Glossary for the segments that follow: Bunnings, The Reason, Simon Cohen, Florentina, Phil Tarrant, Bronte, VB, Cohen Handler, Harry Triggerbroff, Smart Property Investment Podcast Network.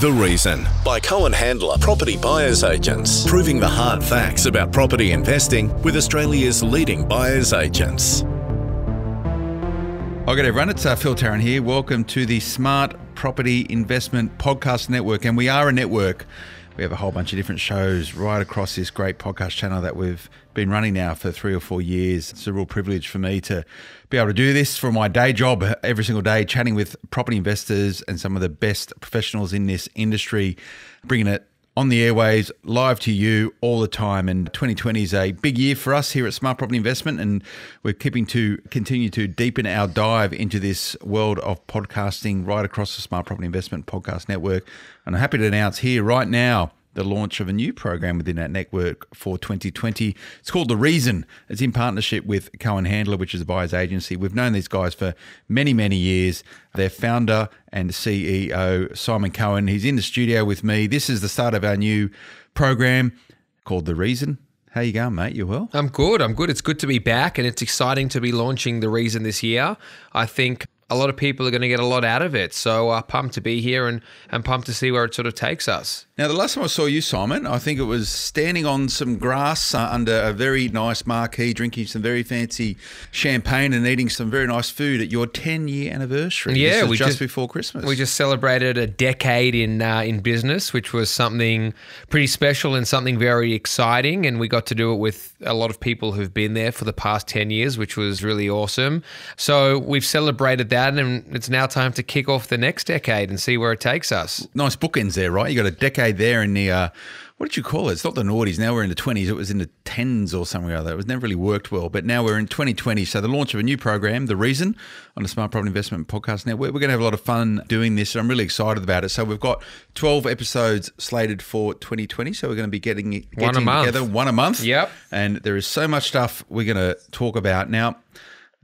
The Reason by Cohen Handler Property Buyers Agents, proving the hard facts about property investing with Australia's leading buyers agents. Hi, good everyone. It's Phil Tarrant here. Welcome to the Smart Property Investment Podcast Network, and we are a network. We have a whole bunch of different shows right across this great podcast channel that we've been running now for 3 or 4 years. It's a real privilege for me to be able to do this from my day job every single day, chatting with property investors and some of the best professionals in this industry, bringing it on the airwaves, live to you all the time. And 2020 is a big year for us here at Smart Property Investment, and we're continue to deepen our dive into this world of podcasting right across the Smart Property Investment Podcast Network. And I'm happy to announce here right now the launch of a new program within that network for 2020. It's called The Reason. It's in partnership with Cohen Handler, which is a buyer's agency. We've known these guys for many, many years. Their founder and CEO, Simon Cohen, he's in the studio with me. This is the start of our new program called The Reason. How you going, mate? You well? I'm good. I'm good. It's good to be back, and it's exciting to be launching The Reason this year. I think a lot of people are going to get a lot out of it. So pumped to be here and pumped to see where it sort of takes us. Now, the last time I saw you, Simon, I think it was standing on some grass under a very nice marquee, drinking some very fancy champagne and eating some very nice food at your 10-year anniversary. Yeah, we just before Christmas. We just celebrated a decade in business, which was something pretty special and something very exciting. And we got to do it with a lot of people who've been there for the past 10 years, which was really awesome. So we've celebrated that, and it's now time to kick off the next decade and see where it takes us. Nice bookends there, right? You got a decade there in the, what did you call it? It's not the noughties. Now we're in the 20s. It was in the 10s or something or other. It was never really worked well, but now we're in 2020. So the launch of a new program, The Reason, on the Smart Property Investment Podcast Network. We're going to have a lot of fun doing this, and I'm really excited about it. So we've got 12 episodes slated for 2020. So we're going to be getting together one a month. Yep. And there is so much stuff we're going to talk about. Now,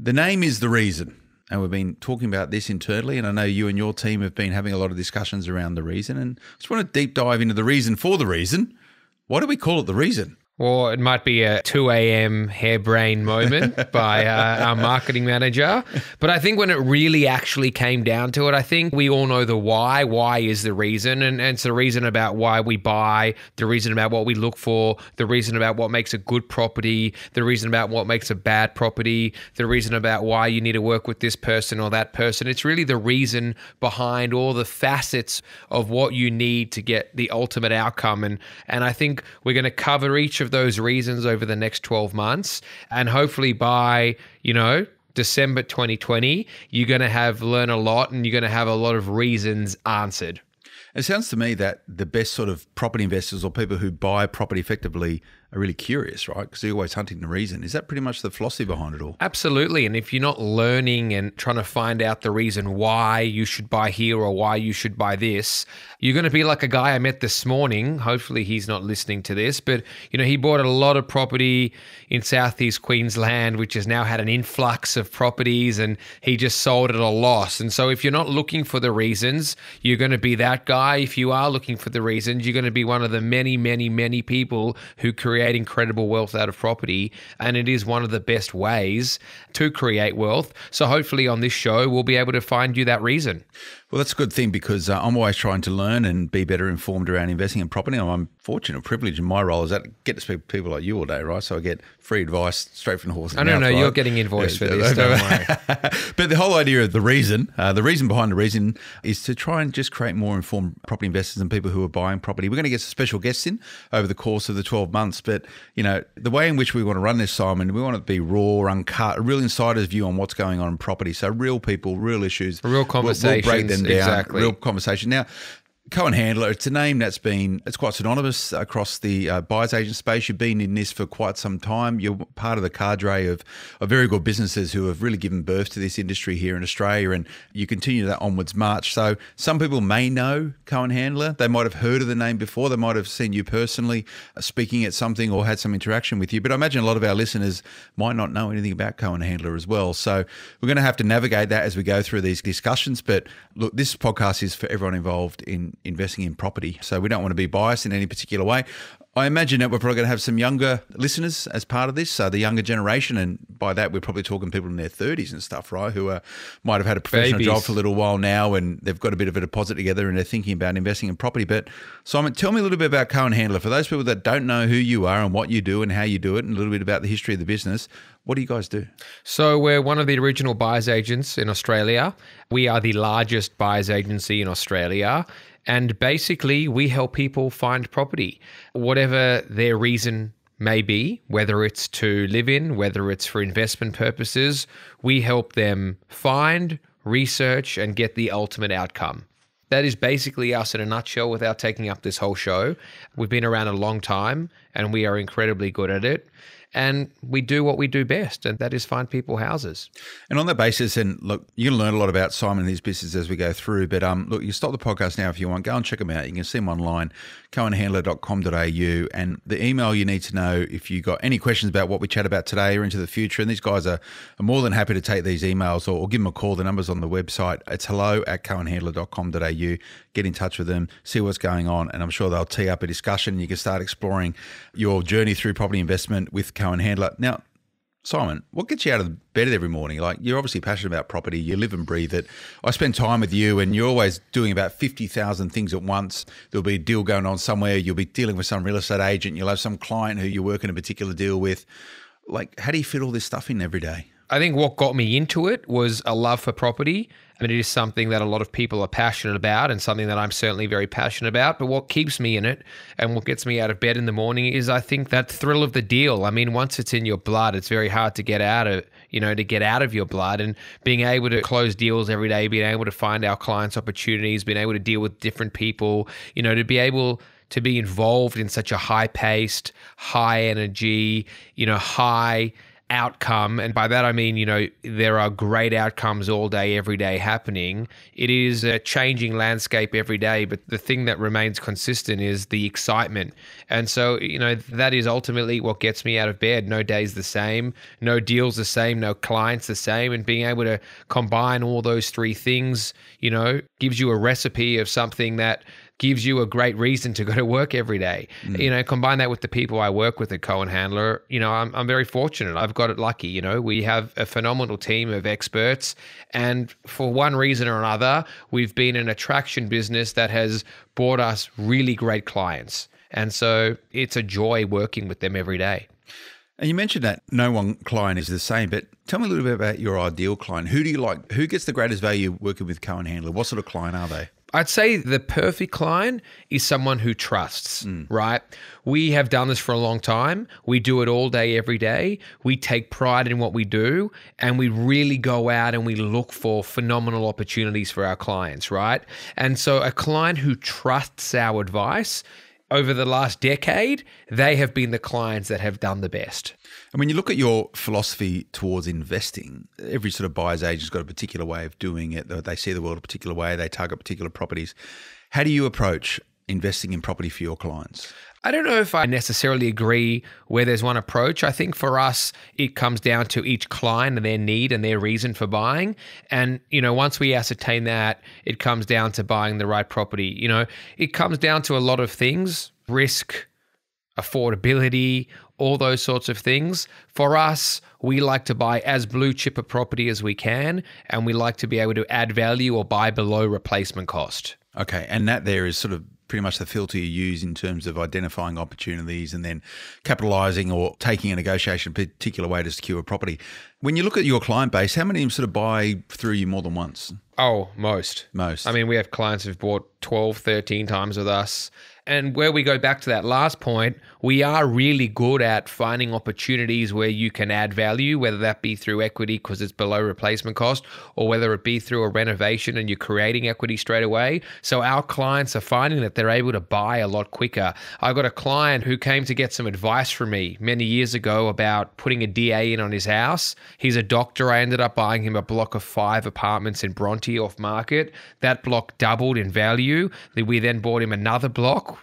the name is The Reason. And we've been talking about this internally, and I know you and your team have been having a lot of discussions around The Reason, and I just want to deep dive into the reason for the reason. Why do we call it The Reason? Well, it might be a 2 a.m. harebrained moment by our marketing manager. But I think when it really actually came down to it, I think we all know the why. Why is the reason. And it's the reason about why we buy, the reason about what we look for, the reason about what makes a good property, the reason about what makes a bad property, the reason about why you need to work with this person or that person. It's really the reason behind all the facets of what you need to get the ultimate outcome. And I think we're going to cover each of those reasons over the next 12 months. And hopefully by, December 2020, you're going to have learned a lot, and you're going to have a lot of reasons answered. It sounds to me that the best sort of property investors or people who buy property effectively are really curious, right? Because they're always hunting the reason. Is that pretty much the philosophy behind it all? Absolutely. And if you're not learning and trying to find out the reason why you should buy here or why you should buy this, you're going to be like a guy I met this morning. Hopefully he's not listening to this, but he bought a lot of property in Southeast Queensland, which has now had an influx of properties, and he just sold at a loss. And so if you're not looking for the reasons, you're going to be that guy. If you are looking for the reasons, you're going to be one of the many, many, many people who create incredible wealth out of property. And it is one of the best ways to create wealth. So hopefully on this show, we'll be able to find you that reason. Well, that's a good thing, because I'm always trying to learn and be better informed around investing in property. And I'm fortunate or privileged in my role is that I get to speak to people like you all day, right? So I get free advice straight from the horse's mouth. No, you're getting invoiced for this, don't worry. But the whole idea of the reason behind the reason is to try and just create more informed property investors and people who are buying property. We're going to get some special guests in over the course of the 12 months. But, the way in which we want to run this, Simon, we want it to be raw, uncut, a real insider's view on what's going on in property. So real people, real issues. Real conversations. We'll break them down. Exactly. Real conversation. Now, Cohen Handler, it's a name that's been, it's quite synonymous across the buyer's agent space. You've been in this for quite some time. You're part of the cadre of very good businesses who have really given birth to this industry here in Australia, and you continue that onwards march. So some people may know Cohen Handler. They might have heard of the name before. They might have seen you personally speaking at something or had some interaction with you. But I imagine a lot of our listeners might not know anything about Cohen Handler as well. So we're going to have to navigate that as we go through these discussions. But look, this podcast is for everyone involved in investing in property. So we don't want to be biased in any particular way. I imagine that we're probably going to have some younger listeners as part of this, so the younger generation, and by that we're probably talking people in their 30s and stuff, right, who might have had a professional job for a little while now and they've got a bit of a deposit together and they're thinking about investing in property. But Simon, tell me a little bit about Cohen Handler. For those people that don't know who you are and what you do and how you do it and a little bit about the history of the business, what do you guys do? So we're one of the original buyer's agents in Australia. We are the largest buyer's agency in Australia. And basically, we help people find property, whatever their reason may be, whether it's to live in, whether it's for investment purposes. We help them find, research, and get the ultimate outcome. That is basically us in a nutshell without taking up this whole show. We've been around a long time and we are incredibly good at it. And we do what we do best, and that is find people houses. And on that basis, and look, you're going to learn a lot about Simon and his business as we go through, but look, you stop the podcast now if you want. Go and check them out. You can see them online, cohenhandler.com.au, and the email you need to know if you've got any questions about what we chat about today or into the future. And these guys are more than happy to take these emails or give them a call. The number's on the website. It's hello@cohenhandler.com.au. Get in touch with them, see what's going on, and I'm sure they'll tee up a discussion. You can start exploring your journey through property investment with Cohen Handler. Now, Simon, what gets you out of bed every morning? Like, you're obviously passionate about property, you live and breathe it. I spend time with you and you're always doing about 50,000 things at once. There'll be a deal going on somewhere, you'll be dealing with some real estate agent, you'll have some client who you're working a particular deal with. Like, how do you fit all this stuff in every day? I think what got me into it was a love for property. I mean, it is something that a lot of people are passionate about and something that I'm certainly very passionate about. But what keeps me in it and what gets me out of bed in the morning is, I think, that thrill of the deal. I mean, once it's in your blood, it's very hard to get out of, to get out of your blood. And being able to close deals every day, being able to find our clients opportunities, being able to deal with different people, to be able to be involved in such a high-paced, high-energy, high outcome. And by that, I mean, there are great outcomes all day, every day happening. It is a changing landscape every day, but the thing that remains consistent is the excitement. And so, that is ultimately what gets me out of bed. No day's the same, no deal's the same, no client's the same. And being able to combine all those three things, gives you a recipe of something that gives you a great reason to go to work every day. Mm. Combine that with the people I work with at Cohen Handler. I'm very fortunate. I've got it lucky. We have a phenomenal team of experts, and for one reason or another, we've been an attraction business that has brought us really great clients. And so it's a joy working with them every day. And you mentioned that no one client is the same, but tell me a little bit about your ideal client. Who do you like? Who gets the greatest value working with Cohen Handler? What sort of client are they? I'd say the perfect client is someone who trusts, right? We have done this for a long time. We do it all day, every day. We take pride in what we do, and we really go out and we look for phenomenal opportunities for our clients, right? And so a client who trusts our advice, over the last decade, they have been the clients that have done the best. And when you look at your philosophy towards investing, every sort of buyer's agent's got a particular way of doing it. They see the world a particular way. They target particular properties. How do you approach investing in property for your clients? I don't know if I necessarily agree where there's one approach. I think for us, it comes down to each client and their need and their reason for buying. And, once we ascertain that, it comes down to buying the right property. It comes down to a lot of things, risk, affordability, all those sorts of things. For us, we like to buy as blue chip a property as we can, and we like to be able to add value or buy below replacement cost. Okay. And that there is sort of pretty much the filter you use in terms of identifying opportunities and then capitalizing or taking a negotiation particular way to secure a property. When you look at your client base, how many of them sort of buy through you more than once? Oh, most. Most. I mean, we have clients who've bought 12, 13 times with us. And where we go back to that last point, we are really good at finding opportunities where you can add value, whether that be through equity because it's below replacement cost, or whether it be through a renovation and you're creating equity straight away. So our clients are finding that they're able to buy a lot quicker. I got a client who came to get some advice from me many years ago about putting a DA in on his house. He's a doctor. I ended up buying him a block of 5 apartments in Bronte off market. That block doubled in value. We then bought him another block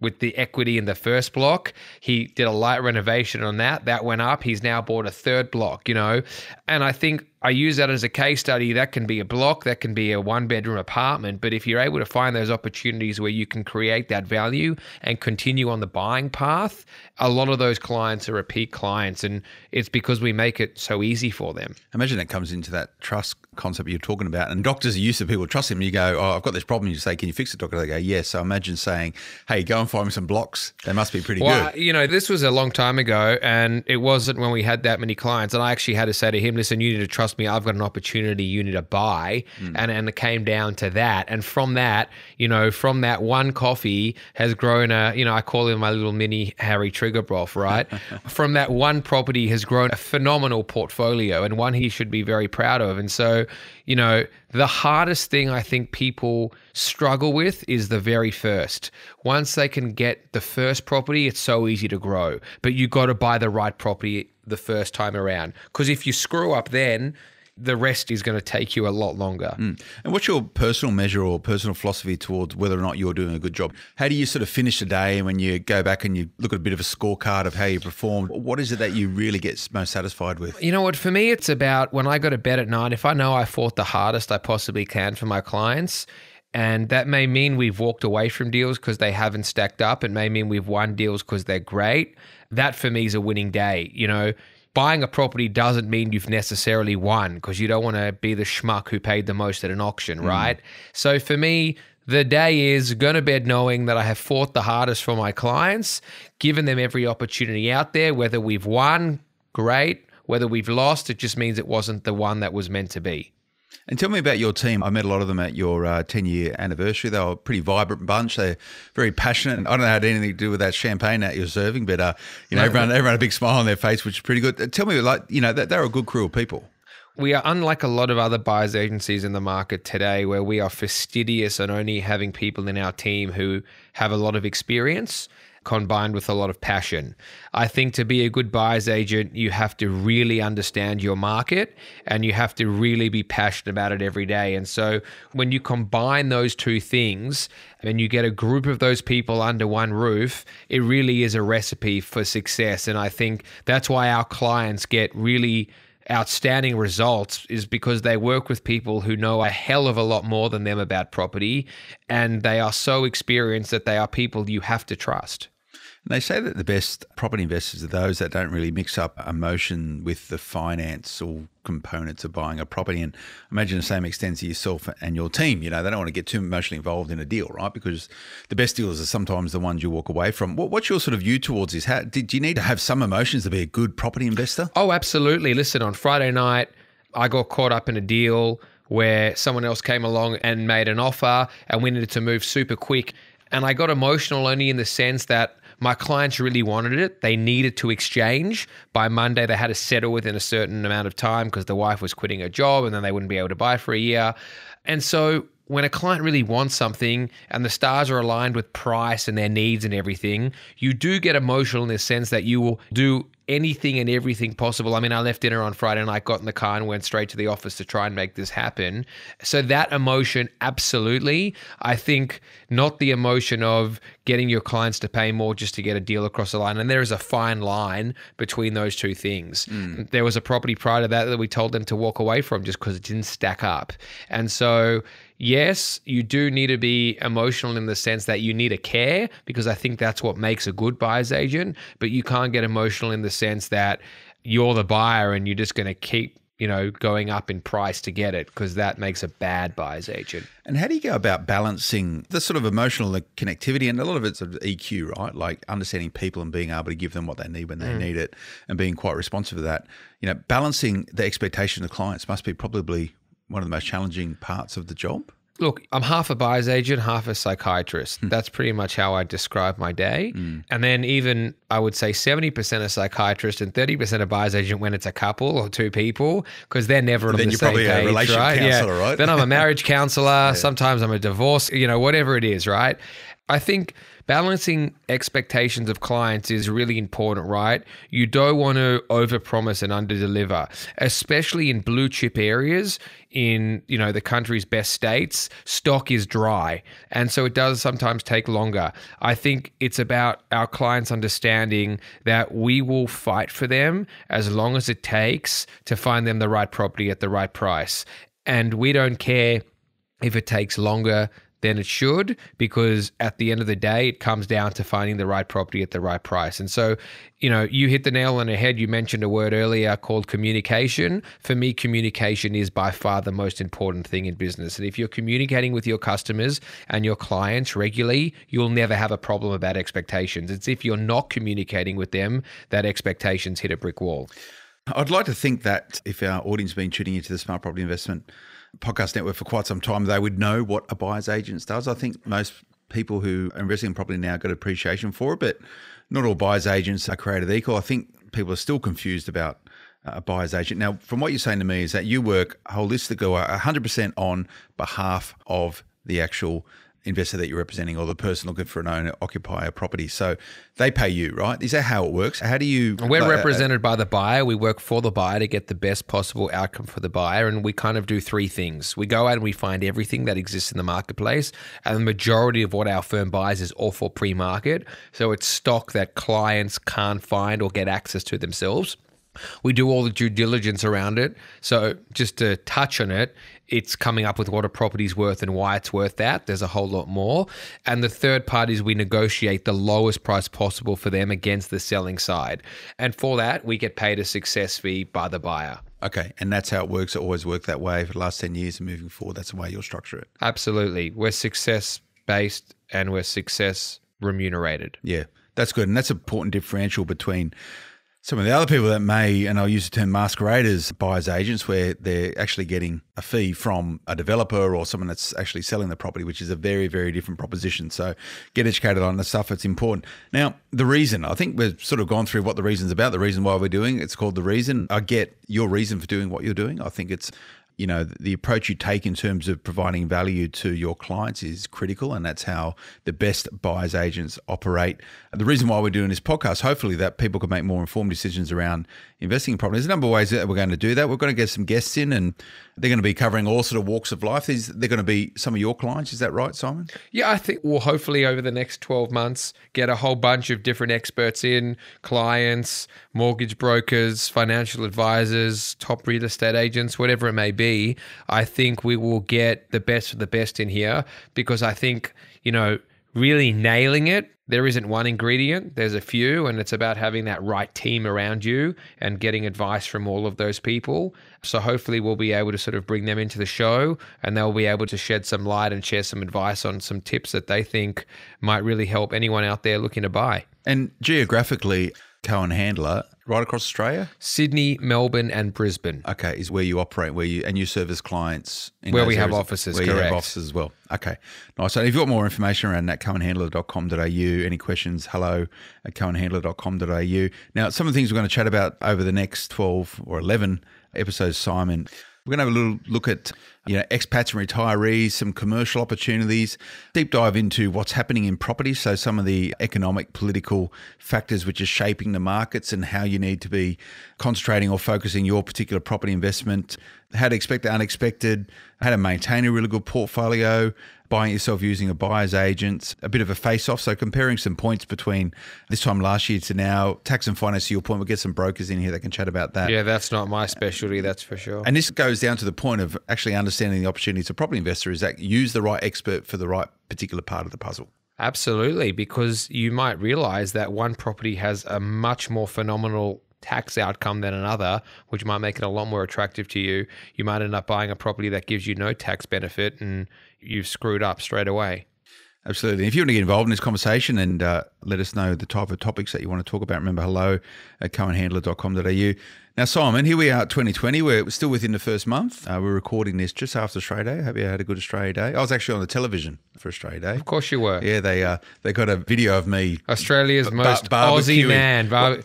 with the equity in the first block. He did a light renovation on that. That went up. He's now bought a third block, and I think I use that as a case study. That can be a block, that can be a one-bedroom apartment. But if you're able to find those opportunities where you can create that value and continue on the buying path, a lot of those clients are repeat clients, and it's because we make it so easy for them. I imagine that comes into that trust concept you're talking about. And doctors are used to people trusting them. You go, oh, I've got this problem. You say, can you fix it, doctor? They go, yes. So I imagine saying, hey, go and find me some blocks. They must be pretty good. You know, this was a long time ago, and it wasn't when we had that many clients. And I actually had to say to him, listen, you need to trust me, I've got an opportunity, you need to buy. And it came down to that. And from that, you know, from that one coffee has grown a, you know, I call him my little mini Harry Triggerbroff, right? From that one property has grown a phenomenal portfolio, and one he should be very proud of. And so, you know, the hardest thing I think people struggle with is the very first. Once they can get the first property, it's so easy to grow, but you got to buy the right property the first time around. Because if you screw up then, the rest is going to take you a lot longer. And what's your personal measure or personal philosophy towards whether or not you're doing a good job? How do you sort of finish the day when you go back and you look at a bit of a scorecard of how you performed? What is it that you really get most satisfied with? You know what, for me, it's about when I go to bed at night, if I know I fought the hardest I possibly can for my clients, and that may mean we've walked away from deals because they haven't stacked up. It may mean we've won deals because they're great. That for me is a winning day. You know, buying a property doesn't mean you've necessarily won, because you don't want to be the schmuck who paid the most at an auction, right? So for me, the day is going to bed knowing that I have fought the hardest for my clients, given them every opportunity out there. Whether we've won, great. Whether we've lost, it just means it wasn't the one that was meant to be. And tell me about your team. I met a lot of them at your 10-year anniversary. They were a pretty vibrant bunch. They're very passionate. And I don't know how it had anything to do with that champagne that you're serving, but you know, everyone had a big smile on their face, which is pretty good. Tell me, like, you know, they're a good crew of people. We are unlike a lot of other buyers agencies in the market today, where we are fastidious on only having people in our team who have a lot of experience combined with a lot of passion. I think to be a good buyer's agent, you have to really understand your market, and you have to really be passionate about it every day. And so when you combine those two things and you get a group of those people under one roof, it really is a recipe for success. And I think that's why our clients get really outstanding results, is because they work with people who know a hell of a lot more than them about property, and they are so experienced that they are people you have to trust. And they say that the best property investors are those that don't really mix up emotion with the financial components of buying a property. And imagine the same extends to yourself and your team. You know, they don't want to get too emotionally involved in a deal, right? Because the best deals are sometimes the ones you walk away from. What's your sort of view towards this? Do you need to have some emotions to be a good property investor? Oh, absolutely. Listen, on Friday night, I got caught up in a deal where someone else came along and made an offer, and we needed to move super quick. And I got emotional only in the sense that my clients really wanted it. They needed to exchange. By Monday, they had to settle within a certain amount of time because the wife was quitting her job, and then they wouldn't be able to buy for a year. And so when a client really wants something and the stars are aligned with price and their needs and everything, you do get emotional in the sense that you will do anything and everything possible. I mean, I left dinner on Friday and I got in the car and went straight to the office to try and make this happen. So that emotion, absolutely. I think not the emotion of getting your clients to pay more just to get a deal across the line. And there is a fine line between those two things. There was a property prior to that we told them to walk away from just because it didn't stack up. And so, yes, you do need to be emotional in the sense that you need to care, because I think that's what makes a good buyer's agent. But you can't get emotional in the sense that you're the buyer and you're just going to keep, you know, going up in price to get it, because that makes a bad buyer's agent. And how do you go about balancing the sort of emotional connectivity? And a lot of it's EQ, right? Like understanding people and being able to give them what they need when they need it, and being quite responsive to that. You know, balancing the expectation of clients must be probably one of the most challenging parts of the job. Look, I'm half a buyer's agent, half a psychiatrist. That's pretty much how I describe my day. And then even, I would say 70% a psychiatrist and 30% a buyer's agent when it's a couple or two people, because they're never on the same page. Then you're probably a relationship counselor, right? Then I'm a marriage counselor. Sometimes I'm a divorce, you know, whatever it is, right? I think balancing expectations of clients is really important, right? You don't want to overpromise and underdeliver, especially in blue chip areas. In, you know, the country's best states, stock is dry, and so it does sometimes take longer. I think it's about our clients understanding that we will fight for them as long as it takes to find them the right property at the right price, and we don't care if it takes longer than it should, because at the end of the day, it comes down to finding the right property at the right price. And so, you know, you hit the nail on the head. You mentioned a word earlier called communication. For me, communication is by far the most important thing in business. And if you're communicating with your customers and your clients regularly, you'll never have a problem about expectations. It's if you're not communicating with them that expectations hit a brick wall. I'd like to think that if our audience has been tuning into the Smart Property Investment Podcast Network for quite some time, they would know what a buyer's agent does. I think most people who are investing in property now got appreciation for it, but not all buyer's agents are created equal. I think people are still confused about a buyer's agent. Now, from what you're saying to me is that you work holistically 100% on behalf of the actual investor that you're representing or the person looking for an owner-occupier property. So they pay you, right? Is that how it works? How do you... We're represented by the buyer. We work for the buyer to get the best possible outcome for the buyer. And we kind of do three things. We go out and we find everything that exists in the marketplace. And the majority of what our firm buys is all for pre-market. So it's stock that clients can't find or get access to themselves. We do all the due diligence around it. So just to touch on it, it's coming up with what a property's worth and why it's worth that. There's a whole lot more. And the third part is we negotiate the lowest price possible for them against the selling side. And for that, we get paid a success fee by the buyer. Okay. And that's how it works. It always worked that way for the last 10 years and moving forward. That's the way you'll structure it. Absolutely. We're success-based and we're success-remunerated. Yeah, that's good. And that's an important differential between some of the other people that may, and I'll use the term masqueraders, buyer's agents, where they're actually getting a fee from a developer or someone that's actually selling the property, which is a very, very different proposition. So get educated on the stuff. It's important. Now, the reason, I think we've sort of gone through what the reason's about, the reason why we're doing it. It's called The Reason. I get your reason for doing what you're doing. I think it's, you know, the approach you take in terms of providing value to your clients is critical, and that's how the best buyer's agents operate. The reason why we're doing this podcast, hopefully that people can make more informed decisions around investing in property. There's a number of ways that we're going to do that. We're going to get some guests in, and they're going to be covering all sort of walks of life. They're going to be some of your clients. Is that right, Simon? Yeah, I think we'll hopefully over the next 12 months get a whole bunch of different experts in, clients, mortgage brokers, financial advisors, top real estate agents, whatever it may be. I think we will get the best of the best in here, because I think, you know, really nailing it, there isn't one ingredient, there's a few, and it's about having that right team around you and getting advice from all of those people. So hopefully we'll be able to sort of bring them into the show, and they'll be able to shed some light and share some advice on some tips that they think might really help anyone out there looking to buy. And geographically, Cohen Handler, right across Australia? Sydney, Melbourne, and Brisbane. Okay, is where you operate, and you service clients in where we have offices, correct? Where you have offices as well. Okay, nice. So if you've got more information around that, cohenhandler.com.au. Any questions, hello@cohenhandler.com.au. Now, some of the things we're going to chat about over the next 12 or 11 episodes, Simon, we're going to have a little look at, you know, expats and retirees, some commercial opportunities, deep dive into what's happening in property. So some of the economic, political factors which are shaping the markets and how you need to be concentrating or focusing your particular property investment, how to expect the unexpected, how to maintain a really good portfolio, buying yourself using a buyer's agent, a bit of a face-off. So comparing some points between this time last year to now, tax and finance, to your point, we'll get some brokers in here that can chat about that. Yeah, that's not my specialty, that's for sure. And this goes down to the point of actually understanding the opportunities of property investors, is that use the right expert for the right particular part of the puzzle. Absolutely, because you might realize that one property has a much more phenomenal tax outcome than another, which might make it a lot more attractive to you. You might end up buying a property that gives you no tax benefit and you've screwed up straight away. Absolutely. If you want to get involved in this conversation and let us know the type of topics that you want to talk about, remember, hello@cohenhandler.com.au. Now, Simon, here we are at 2020. We're still within the first month. We're recording this just after Australia Day. Hope you had a good Australia Day. I was actually on the television for Australia Day. Of course you were. Yeah, they got a video of me. Australia's most Aussie man. Well,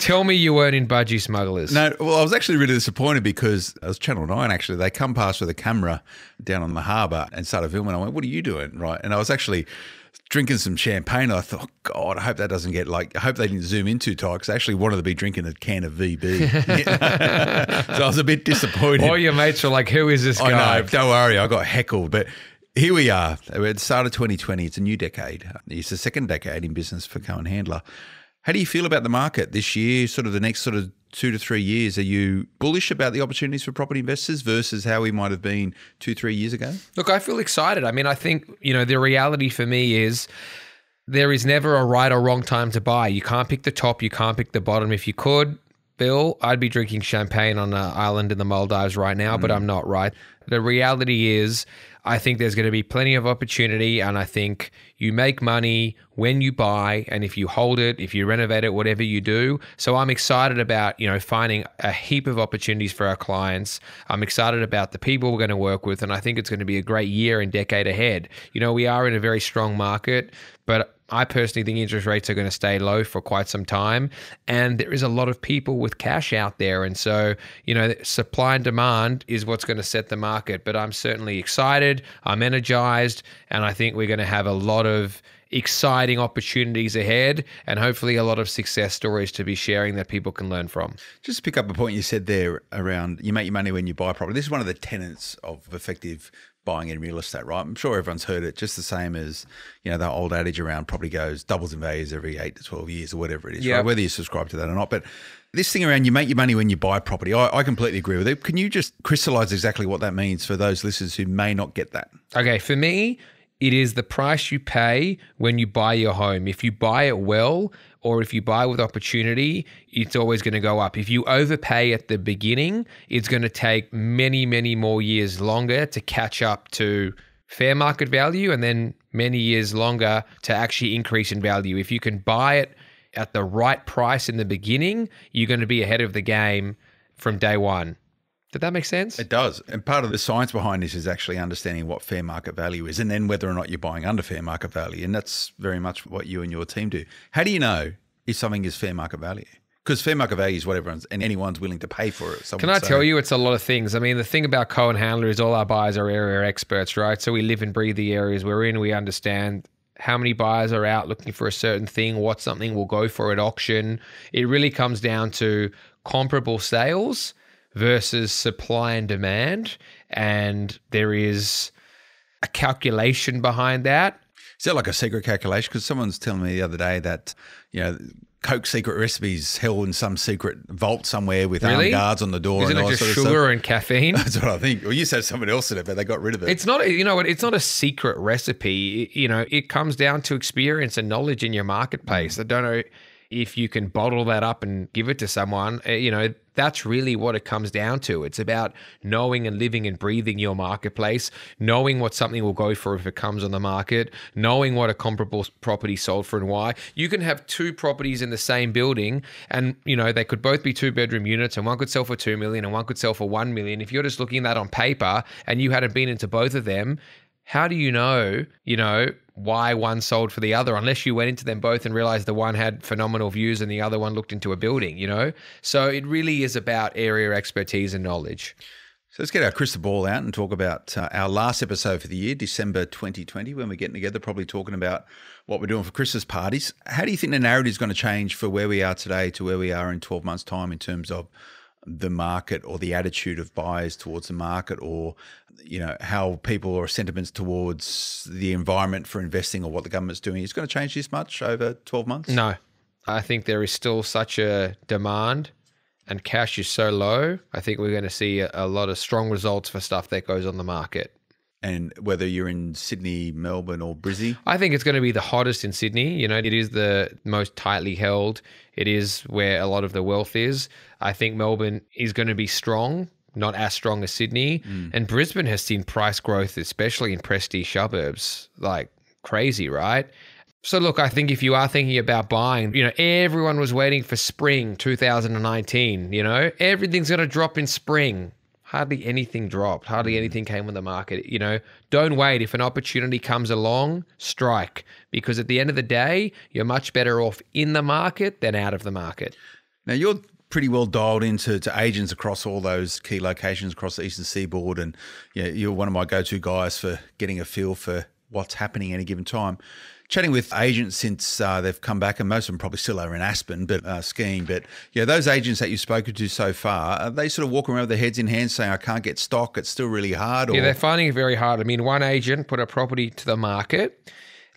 tell me you weren't in Budgie Smugglers. No, well, I was actually really disappointed because it was Channel 9, actually. They come past with a camera down on the harbour and started filming. I went, what are you doing? Right. And I was actually drinking some champagne. I thought, God, I hope that doesn't get like, I hope they didn't zoom in too tight because I actually wanted to be drinking a can of VB. So I was a bit disappointed. All your mates were like, who is this guy? I know, don't worry, I got heckled. But here we are. It's the start of 2020. It's a new decade. It's the second decade in business for Cohen Handler. How do you feel about the market this year, sort of the next sort of 2 to 3 years? Are you bullish about the opportunities for property investors versus how we might have been 2, 3 years ago? Look, I feel excited. I mean, I think, you know, the reality for me is there is never a right or wrong time to buy. You can't pick the top. You can't pick the bottom. If you could, Bill, I'd be drinking champagne on an island in the Maldives right now, but I'm not, right? The reality is I think there's going to be plenty of opportunity, and I think you make money when you buy, and if you hold it, if you renovate it, whatever you do. So I'm excited about, you know, finding a heap of opportunities for our clients. I'm excited about the people we're going to work with, and I think it's going to be a great year and decade ahead. You know, we are in a very strong market, but I personally think interest rates are going to stay low for quite some time, and there is a lot of people with cash out there. And so, you know, supply and demand is what's going to set the market. But I'm certainly excited, I'm energized, and I think we're going to have a lot of exciting opportunities ahead and hopefully a lot of success stories to be sharing that people can learn from. Just to pick up a point you said there around you make your money when you buy property. This is one of the tenets of effective buying in real estate, right? I'm sure everyone's heard it, just the same as, you know, that old adage around property doubles in values every 8 to 12 years or whatever it is, right? Whether you subscribe to that or not. But this thing around you make your money when you buy property, I completely agree with it. Can you just crystallize exactly what that means for those listeners who may not get that? Okay, for me, it is the price you pay when you buy your home. If you buy it well, or if you buy with opportunity, it's always going to go up. If you overpay at the beginning, it's going to take many, many more years longer to catch up to fair market value, and then many years longer to actually increase in value. If you can buy it at the right price in the beginning, you're going to be ahead of the game from day one. Did that make sense? It does. And part of the science behind this is actually understanding what fair market value is, and then whether or not you're buying under fair market value. And that's very much what you and your team do. How do you know if something is fair market value? Because fair market value is what anyone's willing to pay for it. Can I tell you, it's a lot of things. I mean, the thing about Cohen Handler is all our buyers are area experts, right? So we live and breathe the areas we're in. We understand how many buyers are out looking for a certain thing, what something will go for at auction. It really comes down to comparable sales versus supply and demand, and there is a calculation behind that. Is that like a secret calculation? Because someone's telling me the other day that, you know, Coke secret recipes held in some secret vault somewhere with armed guards on the door. Isn't it just sugar and caffeine? That's what I think. Well, you said someone else in it, but they got rid of it. It's not, you know, it's not a secret recipe. You know, it comes down to experience and knowledge in your marketplace. I don't know if you can bottle that up and give it to someone. You know, that's really what it comes down to. It's about knowing and living and breathing your marketplace, knowing what something will go for if it comes on the market, knowing what a comparable property sold for and why. You can have two properties in the same building and, you know, they could both be 2-bedroom units, and one could sell for $2 million and one could sell for $1 million. If you're just looking at that on paper and you hadn't been into both of them, how do you know, why one sold for the other, unless you went into them both and realized the one had phenomenal views and the other one looked into a building, you know? So it really is about area expertise and knowledge. So let's get our crystal ball out and talk about our last episode for the year, December 2020, when we're getting together, probably talking about what we're doing for Christmas parties. How do you think the narrative is going to change for where we are today to where we are in 12 months' time in terms of the market, or the attitude of buyers towards the market, or, you know, how people or sentiments towards the environment for investing or what the government's doing? Is it going to change this much over 12 months? No. I think there is still such a demand and cash is so low. I think we're going to see a lot of strong results for stuff that goes on the market. And whether you're in Sydney, Melbourne or Brisbane? I think it's going to be the hottest in Sydney. You know, it is the most tightly held. It is where a lot of the wealth is. I think Melbourne is going to be strong, not as strong as Sydney. And Brisbane has seen price growth, especially in prestige suburbs, like crazy, right? So look, I think if you are thinking about buying, you know, everyone was waiting for spring 2019, you know, everything's going to drop in spring. Hardly anything dropped. Hardly anything came on the market. You know, don't wait. If an opportunity comes along, strike. Because at the end of the day, you're much better off in the market than out of the market. Now, you're pretty well dialed into agents across all those key locations across the Eastern Seaboard. And yeah, you're one of my go-to guys for getting a feel for what's happening at a given time. Chatting with agents since they've come back, and most of them probably still are in Aspen, but skiing. But yeah, those agents that you've spoken to so far, they sort of walk around with their heads in hands saying, I can't get stock, it's still really hard. Or... yeah, they're finding it very hard. I mean, one agent put a property to the market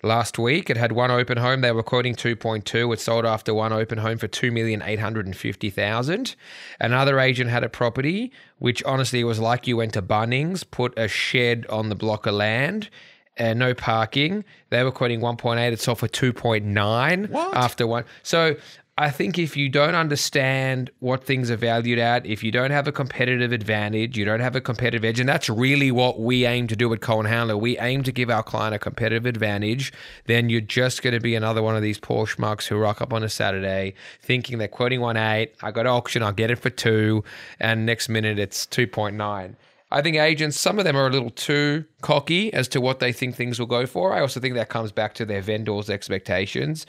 last week. It had one open home. They were quoting 2.2. It sold after one open home for $2,850,000. Another agent had a property, which honestly was like you went to Bunnings, put a shed on the block of land, and no parking. They were quoting 1.8. It sold for 2.9 after one. So I think if you don't understand what things are valued at, if you don't have a competitive advantage, you don't have a competitive edge, and that's really what we aim to do at Cohen Handler. We aim to give our client a competitive advantage. Then you're just going to be another one of these poor schmucks who rock up on a Saturday thinking they're quoting 1.8. I got auction, I'll get it for 2, and next minute it's 2.9. I think agents, some of them are a little too cocky as to what they think things will go for. I also think that comes back to their vendors' expectations.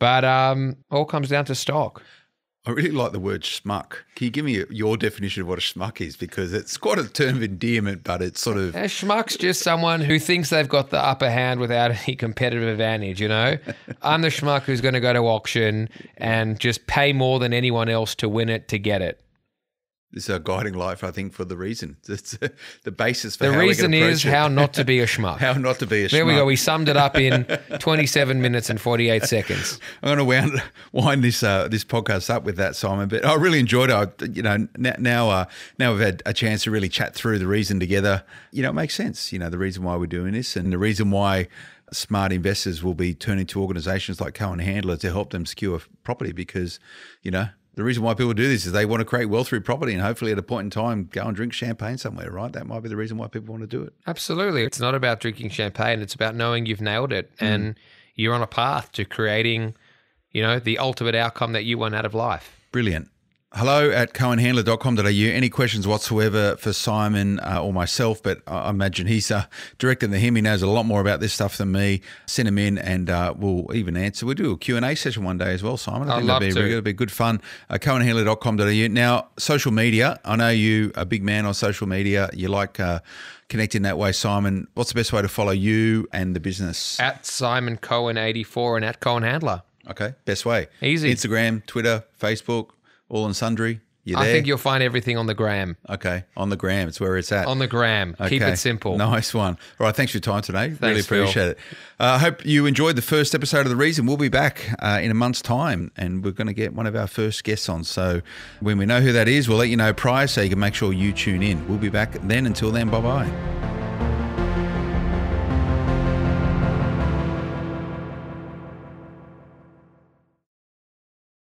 But all comes down to stock. I really like the word schmuck. Can you give me your definition of what a schmuck is? Because it's quite a term of endearment, but it's sort of... a schmuck's just someone who thinks they've got the upper hand without any competitive advantage, you know? I'm the schmuck who's going to go to auction and just pay more than anyone else to win it, to get it. This is our guiding life, I think, for The Reason. It's the basis for how we can approach it. The Reason is how not to be a schmuck. How not to be a schmuck. There we go. We summed it up in 27 minutes and 48 seconds. I'm going to wind this podcast up with that, Simon. But I really enjoyed it. You know, now we've had a chance to really chat through The Reason together. You know, it makes sense. You know, the reason why we're doing this and the reason why smart investors will be turning to organisations like Cohen Handler to help them secure property, because, you know, the reason why people do this is they want to create wealth through property, and hopefully at a point in time, go and drink champagne somewhere, right? That might be the reason why people want to do it. Absolutely. It's not about drinking champagne. It's about knowing you've nailed it and you're on a path to creating, you know, the ultimate outcome that you want out of life. Brilliant. Hello at cohenhandler.com.au. Any questions whatsoever for Simon or myself, but I imagine he's directing to him. He knows a lot more about this stuff than me. Send him in and we'll even answer. We'll do a Q&A session one day as well, Simon. I think it'll be good fun. Cohenhandler.com.au. Now, social media. I know you're a big man on social media. You like connecting that way, Simon. What's the best way to follow you and the business? At Simon Cohen 84 and at Cohen Handler. Okay, best way. Easy. Instagram, Twitter, Facebook. All and sundry, you there? I think you'll find everything on the gram. Okay, on the gram. It's where it's at. On the gram. Okay. Keep it simple. Nice one. All right, thanks for your time today. Thanks, really appreciate Phil. It. I hope you enjoyed the first episode of The Reason. We'll be back in a month's time, and we're going to get one of our first guests on. So when we know who that is, we'll let you know prior so you can make sure you tune in. We'll be back then. Until then, bye-bye.